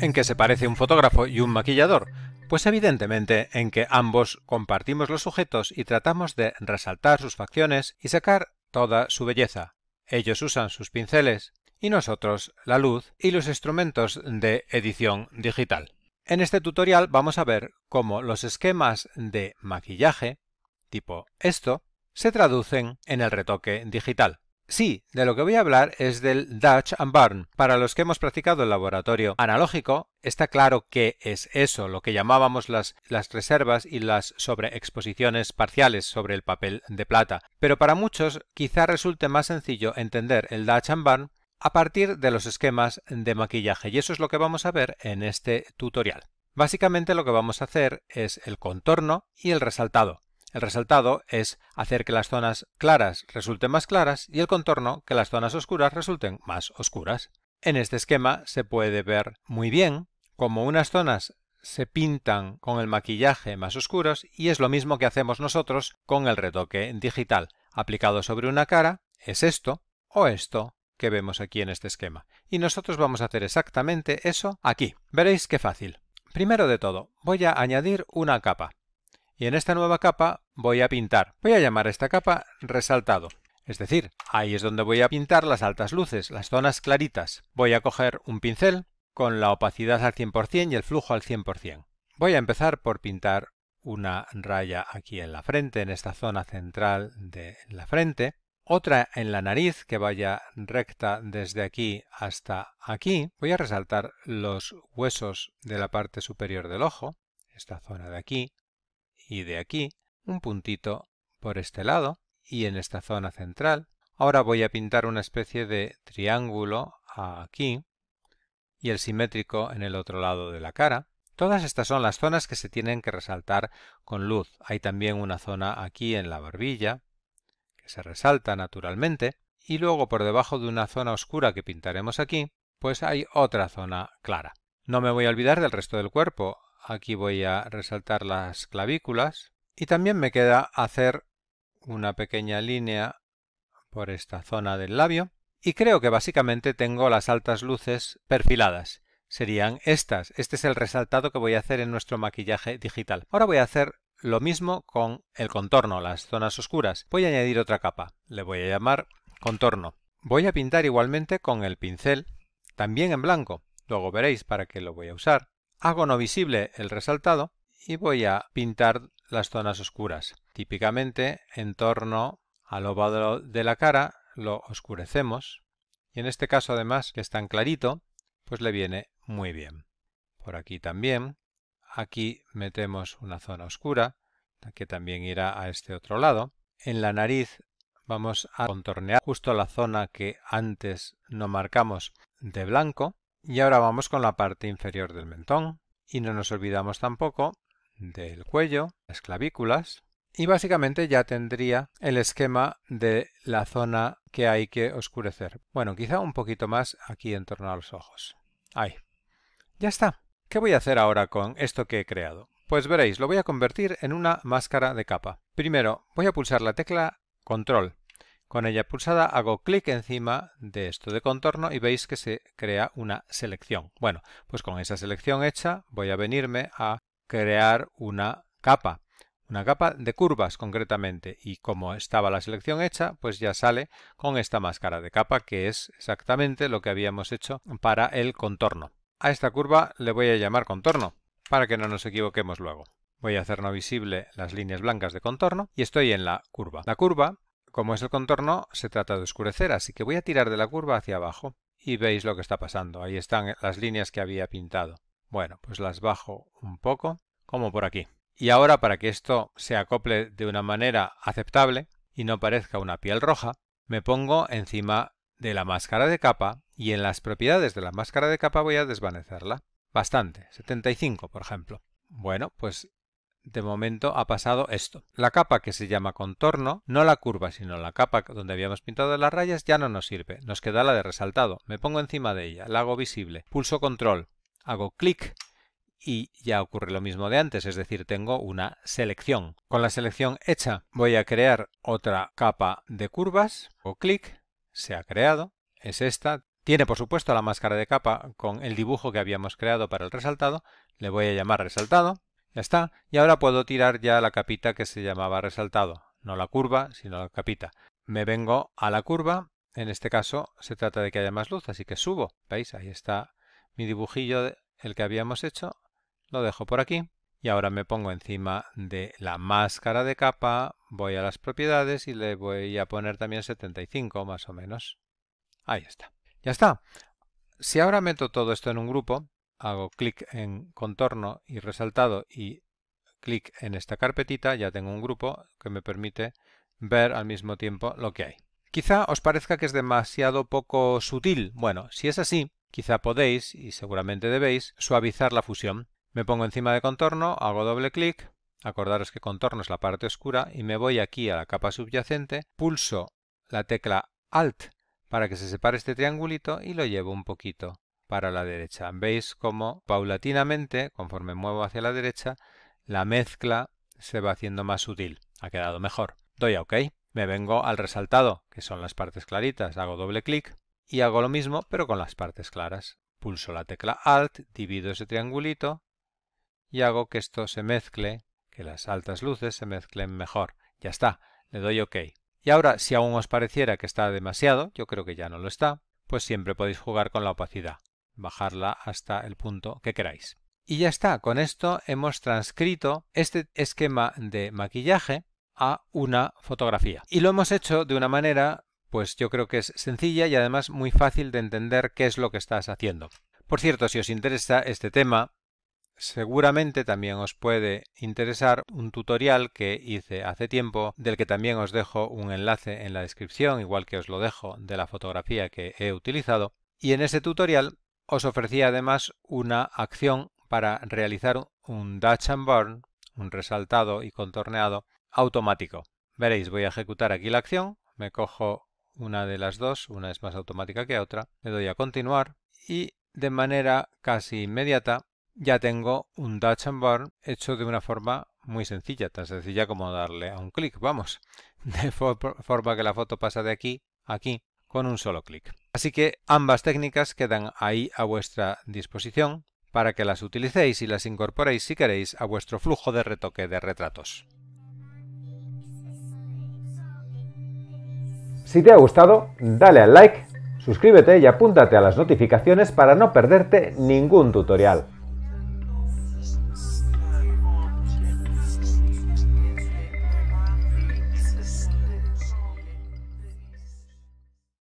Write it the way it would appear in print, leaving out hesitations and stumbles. ¿En qué se parece un fotógrafo y un maquillador? Pues evidentemente en que ambos compartimos los sujetos y tratamos de resaltar sus facciones y sacar toda su belleza. Ellos usan sus pinceles y nosotros la luz y los instrumentos de edición digital. En este tutorial vamos a ver cómo los esquemas de maquillaje, tipo esto, se traducen en el retoque digital. Sí, de lo que voy a hablar es del Dodge and Burn. Para los que hemos practicado el laboratorio analógico, está claro que es eso, lo que llamábamos las reservas y las sobreexposiciones parciales sobre el papel de plata. Pero para muchos quizá resulte más sencillo entender el Dodge and Burn a partir de los esquemas de maquillaje, y eso es lo que vamos a ver en este tutorial. Básicamente lo que vamos a hacer es el contorno y el resaltado. El resaltado es hacer que las zonas claras resulten más claras y el contorno que las zonas oscuras resulten más oscuras. En este esquema se puede ver muy bien cómo unas zonas se pintan con el maquillaje más oscuros y es lo mismo que hacemos nosotros con el retoque digital. Aplicado sobre una cara es esto o esto que vemos aquí en este esquema. Y nosotros vamos a hacer exactamente eso aquí. Veréis qué fácil. Primero de todo, voy a añadir una capa. Y en esta nueva capa voy a pintar. Voy a llamar a esta capa resaltado. Es decir, ahí es donde voy a pintar las altas luces, las zonas claritas. Voy a coger un pincel con la opacidad al 100% y el flujo al 100%. Voy a empezar por pintar una raya aquí en la frente, en esta zona central de la frente. Otra en la nariz que vaya recta desde aquí hasta aquí. Voy a resaltar los huesos de la parte superior del ojo, esta zona de aquí. Y de aquí, un puntito por este lado y en esta zona central. Ahora voy a pintar una especie de triángulo aquí y el simétrico en el otro lado de la cara. Todas estas son las zonas que se tienen que resaltar con luz. Hay también una zona aquí en la barbilla que se resalta naturalmente y luego por debajo de una zona oscura que pintaremos aquí, pues hay otra zona clara. No me voy a olvidar del resto del cuerpo. Aquí voy a resaltar las clavículas y también me queda hacer una pequeña línea por esta zona del labio. Y creo que básicamente tengo las altas luces perfiladas. Serían estas. Este es el resaltado que voy a hacer en nuestro maquillaje digital. Ahora voy a hacer lo mismo con el contorno, las zonas oscuras. Voy a añadir otra capa. Le voy a llamar contorno. Voy a pintar igualmente con el pincel, también en blanco. Luego veréis para qué lo voy a usar. Hago no visible el resaltado y voy a pintar las zonas oscuras. Típicamente en torno al óvalo de la cara lo oscurecemos y en este caso además que es tan clarito pues le viene muy bien. Por aquí también, aquí metemos una zona oscura que también irá a este otro lado. En la nariz vamos a contornear justo la zona que antes no marcamos de blanco. Y ahora vamos con la parte inferior del mentón y no nos olvidamos tampoco del cuello, las clavículas y básicamente ya tendría el esquema de la zona que hay que oscurecer. Bueno, quizá un poquito más aquí en torno a los ojos. Ahí. Ya está. ¿Qué voy a hacer ahora con esto que he creado? Pues veréis, lo voy a convertir en una máscara de capa. Primero voy a pulsar la tecla Control. Con ella pulsada hago clic encima de esto de contorno y veis que se crea una selección. Bueno, pues con esa selección hecha voy a venirme a crear una capa de curvas concretamente. Y como estaba la selección hecha, pues ya sale con esta máscara de capa que es exactamente lo que habíamos hecho para el contorno. A esta curva le voy a llamar contorno para que no nos equivoquemos luego. Voy a hacer no visible las líneas blancas de contorno y estoy en la curva. La curva, como es el contorno, se trata de oscurecer, así que voy a tirar de la curva hacia abajo y veis lo que está pasando. Ahí están las líneas que había pintado. Bueno, pues las bajo un poco, como por aquí. Y ahora, para que esto se acople de una manera aceptable y no parezca una piel roja, me pongo encima de la máscara de capa y en las propiedades de la máscara de capa voy a desvanecerla. Bastante, 75 por ejemplo. Bueno, pues de momento ha pasado esto. La capa que se llama contorno, no la curva, sino la capa donde habíamos pintado las rayas, ya no nos sirve. Nos queda la de resaltado. Me pongo encima de ella, la hago visible. Pulso Control, hago clic y ya ocurre lo mismo de antes, es decir, tengo una selección. Con la selección hecha voy a crear otra capa de curvas. Hago clic, se ha creado. Es esta, Tiene por supuesto la máscara de capa con el dibujo que habíamos creado para el resaltado. Le voy a llamar resaltado. Ya está. Y ahora puedo tirar ya la capita que se llamaba resaltado. No la curva, sino la capita. Me vengo a la curva. En este caso se trata de que haya más luz, así que subo. ¿Veis? Ahí está mi dibujillo, el que habíamos hecho. Lo dejo por aquí. Y ahora me pongo encima de la máscara de capa, voy a las propiedades y le voy a poner también 75 más o menos. Ahí está. Ya está. Si ahora meto todo esto en un grupo, hago clic en contorno y resaltado y clic en esta carpetita, ya tengo un grupo que me permite ver al mismo tiempo lo que hay. Quizá os parezca que es demasiado poco sutil. Bueno, si es así, quizá podéis, y seguramente debéis, suavizar la fusión. Me pongo encima de contorno, hago doble clic, acordaros que contorno es la parte oscura, y me voy aquí a la capa subyacente, pulso la tecla Alt para que se separe este triangulito y lo llevo un poquito para la derecha. Veis cómo paulatinamente, conforme muevo hacia la derecha, la mezcla se va haciendo más sutil. Ha quedado mejor. Doy a OK, me vengo al resaltado, que son las partes claritas, hago doble clic y hago lo mismo pero con las partes claras. Pulso la tecla Alt, divido ese triangulito, y hago que esto se mezcle, que las altas luces se mezclen mejor. Ya está, le doy OK. Y ahora, si aún os pareciera que está demasiado, yo creo que ya no lo está, pues siempre podéis jugar con la opacidad, bajarla hasta el punto que queráis. Y ya está, con esto hemos transcrito este esquema de maquillaje a una fotografía. Y lo hemos hecho de una manera, pues yo creo que es sencilla y además muy fácil de entender qué es lo que estás haciendo. Por cierto, si os interesa este tema, seguramente también os puede interesar un tutorial que hice hace tiempo, del que también os dejo un enlace en la descripción, igual que os lo dejo de la fotografía que he utilizado. Y en ese tutorial os ofrecía además una acción para realizar un Dodge and Burn, un resaltado y contorneado automático. Veréis, voy a ejecutar aquí la acción, me cojo una de las dos, una es más automática que otra, le doy a continuar y de manera casi inmediata ya tengo un Dodge and Burn hecho de una forma muy sencilla, tan sencilla como darle a un clic, vamos, de forma que la foto pasa de aquí a aquí con un solo clic. Así que ambas técnicas quedan ahí a vuestra disposición para que las utilicéis y las incorporéis si queréis a vuestro flujo de retoque de retratos. Si te ha gustado, dale al like, suscríbete y apúntate a las notificaciones para no perderte ningún tutorial.